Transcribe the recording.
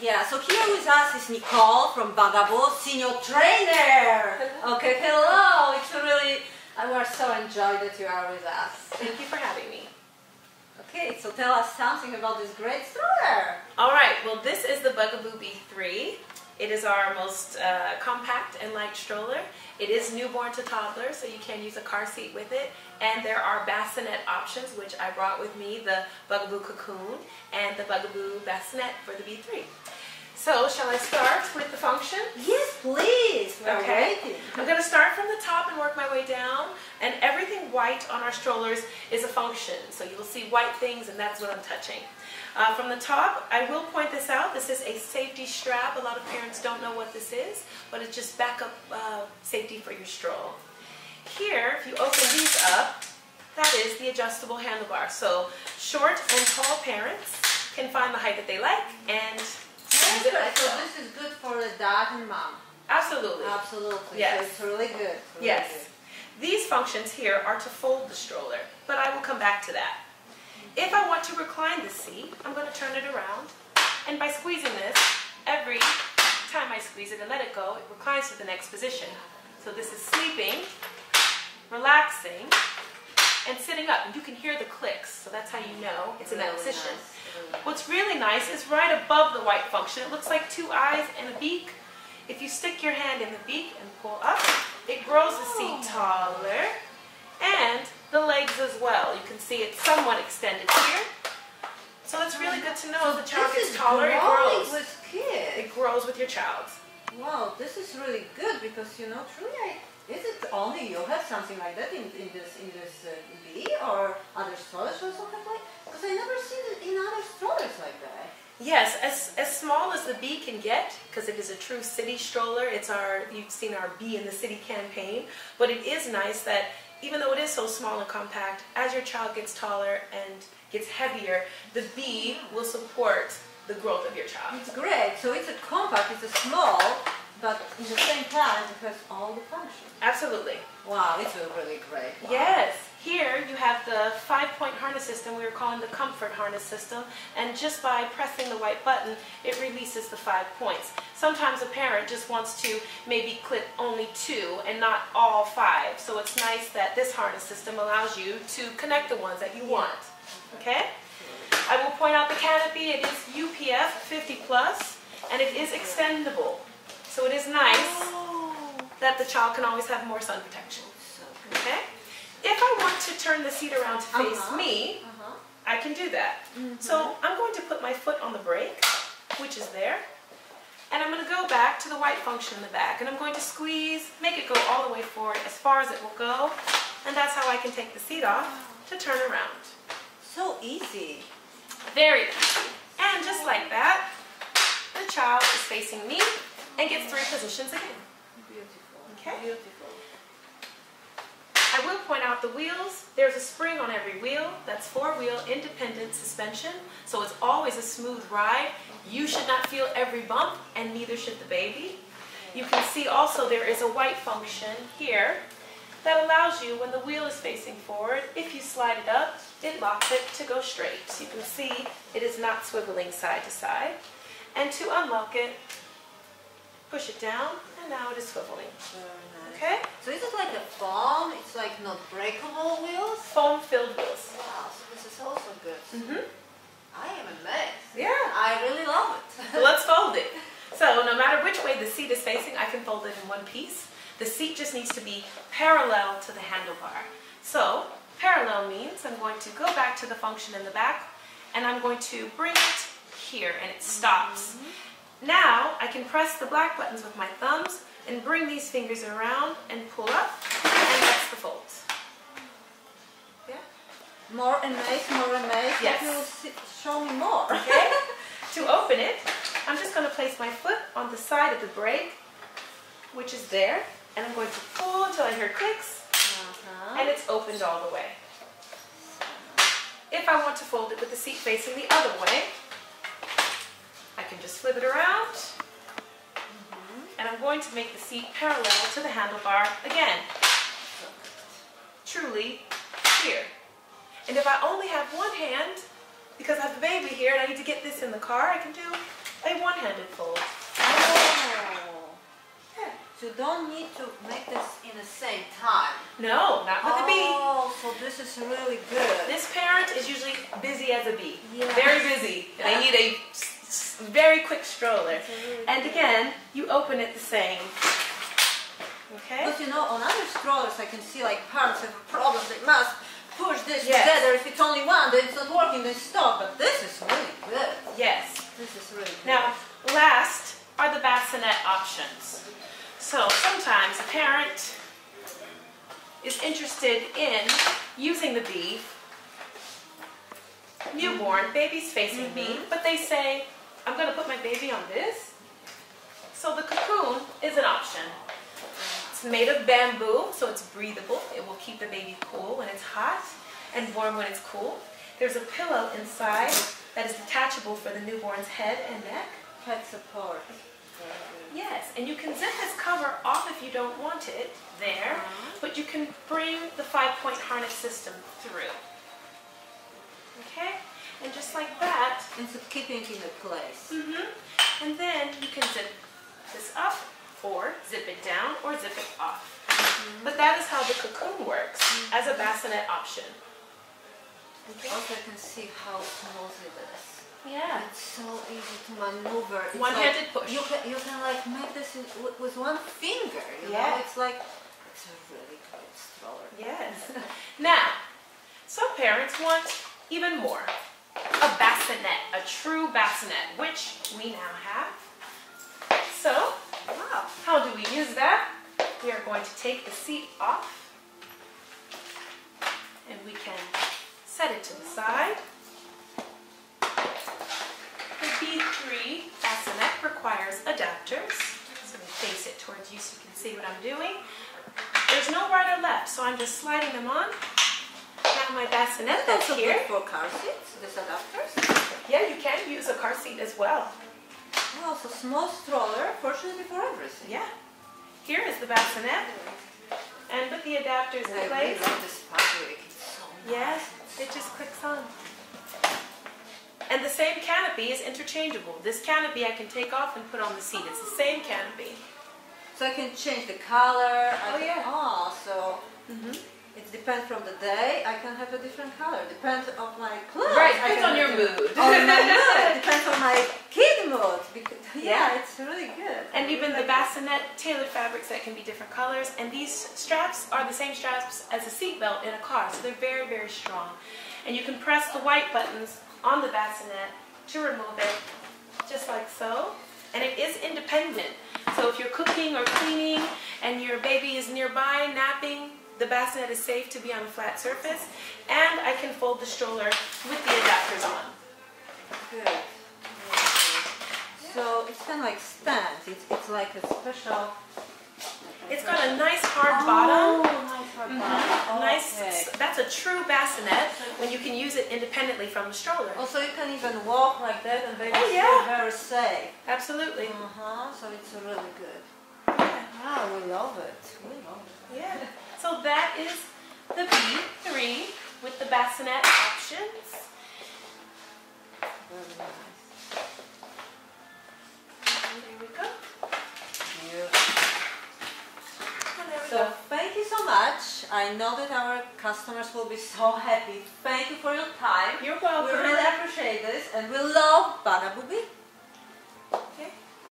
Yeah, so here with us is Nicole from Bugaboo, senior trainer. Okay, hello. It's really, we are so enjoyed that you are with us. Thank you for having me. Okay, so tell us something about this great stroller. All right, well, this is the Bugaboo Bee3. It is our most compact and light stroller. It is newborn to toddler, so you can use a car seat with it. And there are bassinet options, which I brought with me, the Bugaboo Cocoon and the Bugaboo Bassinet for the Bee3. So, shall I start with the function? Yes, please. Okay. I'm going to start from the top and work my way down. And everything white on our strollers is a function. So you'll see white things, and that's what I'm touching. From the top, I will point this out. This is a safety strap. A lot of parents don't know what this is, but it's just backup safety for your stroll. Here, if you open these up, that is the adjustable handlebar. So short and tall parents can find the height that they like and use it like so. This is good for the dad and mom. Absolutely. Absolutely. Yes. So it's really good. Really yes. Good. These functions here are to fold the stroller, but I will come back to that. If I want to recline the seat, I'm going to turn it around, and by squeezing this, every time I squeeze it and let it go, it reclines to the next position. So this is sleeping, relaxing, and sitting up. And you can hear the clicks, so that's how you know it's in that position. What's really nice is right above the white function, it looks like two eyes and a beak. If you stick your hand in the beak and pull up, it grows the seat taller, and the legs as well. You can see it's somewhat extended here. So it's really good to know if the child gets taller, it grows. With kids. It grows with your child. Wow, this is really good because, you know, truly, is it only you have something like that in this bee or other strollers or something like that? Because I never seen it in other strollers like that. Yes, as small as the bee can get, because it is a true city stroller. It's our, you've seen our Bee in the City campaign, but it is nice that even though it is so small and compact, as your child gets taller and gets heavier, the bee will support the growth of your child. It's great. So it's a compact, it's a small, but at the same time it has all the functions. Absolutely. Wow, it's really great. Wow. Yes. Here you have the 5-point harness system we were calling the comfort harness system, and just by pressing the white button, it releases the 5 points. Sometimes a parent just wants to maybe clip only 2 and not all 5, so it's nice that this harness system allows you to connect the ones that you want. Okay? I will point out the canopy. It is UPF 50+, and it is extendable, so it is nice that the child can always have more sun protection. Okay? If I want to turn the seat around to face me, I can do that. So I'm going to put my foot on the brake, which is there, and I'm going to go back to the white function in the back, and I'm going to squeeze, make it go all the way forward as far as it will go, and that's how I can take the seat off to turn around. So easy. Very easy. And just like that, the child is facing me and gets 3 positions again. Beautiful. Okay? Beautiful. I will point out the wheels. There's a spring on every wheel. That's 4-wheel independent suspension, so it's always a smooth ride. You should not feel every bump, and neither should the baby. You can see also there is a white function here that allows you, when the wheel is facing forward, if you slide it up, it locks it to go straight. So you can see it is not swiveling side to side. And to unlock it, push it down, and now it is swiveling. Okay? So is it like a foam? It's like not breakable wheels? Foam-filled wheels. Wow, so this is also good. I am amazed. Yeah. I really love it. So let's fold it. So no matter which way the seat is facing, I can fold it in one piece. The seat just needs to be parallel to the handlebar. So parallel means I'm going to go back to the function in the back, and I'm going to bring it here, and it stops. Now I can press the black buttons with my thumbs and bring these fingers around and pull up, and that's the fold. Yeah? More amazed, yes. You will show me more. Okay? To open it, I'm just going to place my foot on the side of the brake, which is there, and I'm going to pull until I hear clicks, and it's opened all the way. If I want to fold it with the seat facing the other way, I can just flip it around, and I'm going to make the seat parallel to the handlebar again. Truly here. And if I only have one hand, because I have a baby here and I need to get this in the car, I can do a one-handed fold. Oh. Yeah. So you don't need to make this in the same time. No, not with a bee. Oh, so this is really good. This parent is usually busy as a bee. Yes. Very busy. Yeah. They need a very quick stroller. Really and good. Again, you open it the same. Okay. But you know, on other strollers I can see like parents have a problem. They must push this together. If it's only one, then it's not working, then stop. But this is really good. Yes. This is really good. Now, last are the bassinet options. So sometimes a parent is interested in using the bee, newborn, baby's facing bee, but they say, I'm going to put my baby on this. So the cocoon is an option. It's made of bamboo, so it's breathable. It will keep the baby cool when it's hot and warm when it's cool. There's a pillow inside that is detachable for the newborn's head and neck. Head support. Yes, and you can zip this cover off if you don't want it there, but you can bring the 5-point harness system through. Okay? And just like that. And so keeping it in place. Mm-hmm. And then you can zip this up, or zip it down, or zip it off. Mm-hmm. But that is how the cocoon works as a bassinet option. Okay. Also, I can see how smooth it is. Yeah. It's so easy to maneuver. One-handed push. You can like make this with one finger. You know, it's like, it's a really good stroller. Yes. Now, some parents want even more. A bassinet, a true bassinet, which we now have. So, how do we use that? We are going to take the seat off and we can set it to the side. B3 bassinet requires adapters, so I'm going to face it towards you so you can see what I'm doing. There's no right or left, so I'm just sliding them on. Now my bassinet that's here. Good for car seats, these adapters? Yeah, you can use a car seat as well. Well, so small stroller, fortunately for everything. Yeah. Here is the bassinet, and with the adapters in place. I really love this fabric, it's so nice. Yes, it just clicks on. And the same canopy is interchangeable. This canopy I can take off and put on the seat. It's the same canopy. So I can change the color. So it depends from the day. I can have a different color. Depends on my clothes. Right, depends on your mood. On my mood. Depends on my kid mood. Because, yeah, it's really good. And even the bassinet tailored fabrics that can be different colors. And these straps are the same straps as a seatbelt in a car. So they're very, very strong. And you can press the white buttons on the bassinet to remove it, just like so. And it is independent, so if you're cooking or cleaning and your baby is nearby napping, the bassinet is safe to be on a flat surface. And I can fold the stroller with the adapters on. Good. So it's kind of like stands. It's like a special. It's got a nice hard bottom. Nice hard bottom. Okay. Nice. That's a true bassinet when you can use it independently from the stroller. Also, you can even walk like that and baby feel very safe. Absolutely. So it's really good. Yeah. Wow, we love it. We love it. Yeah. So that is the B3 with the bassinet options. Very nice. And there we go. So thank you so much. I know that our customers will be so happy. Thank you for your time. You're welcome. We really appreciate this and we love Bugaboo Bee3.